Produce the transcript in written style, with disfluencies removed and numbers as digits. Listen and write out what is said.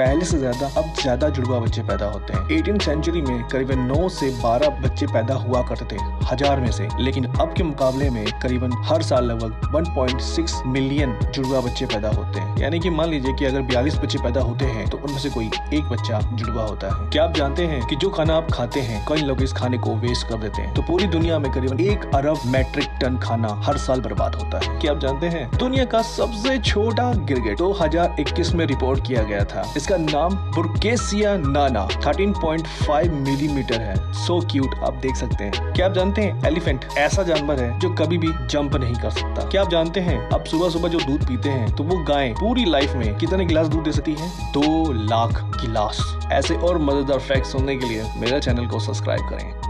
पहले से ज्यादा अब ज्यादा जुड़वा बच्चे पैदा होते हैं। 18th सेंचुरी में करीबन 9 से 12 बच्चे पैदा हुआ करते थे 1000 में से, लेकिन अब के मुकाबले में करीबन हर साल लगभग 1.6 मिलियन जुड़वा बच्चे पैदा होते हैं। यानी कि मान लीजिए कि अगर 42 बच्चे पैदा होते हैं तो उनमें से कोई एक बच्चा जुड़वा होता है। क्या आप जानते हैं कि जो खाना आप खाते हैं कई लोग इस खाने को वेस्ट कर देते हैं? तो पूरी दुनिया में करीबन 1 अरब मीट्रिक टन खाना हर साल बर्बाद होता है। क्या आप जानते हैं दुनिया का सबसे छोटा गिरगिट 2021 में रिपोर्ट किया गया था। इसका नाम ब्रुकेसिया नाना 13.5 मिलीमीटर है। सो क्यूट, आप देख सकते हैं। क्या आप जानते हैं एलिफेंट ऐसा जानवर है जो कभी भी जंप नहीं कर सकता। क्या आप जानते हैं आप सुबह सुबह जो दूध पीते हैं तो वो गाय पूरी लाइफ में कितने गिलास दूध दे सकती है? 2 लाख गिलास। ऐसे और मजेदार फैक्ट्स सुनने के लिए मेरा चैनल को सब्सक्राइब करें।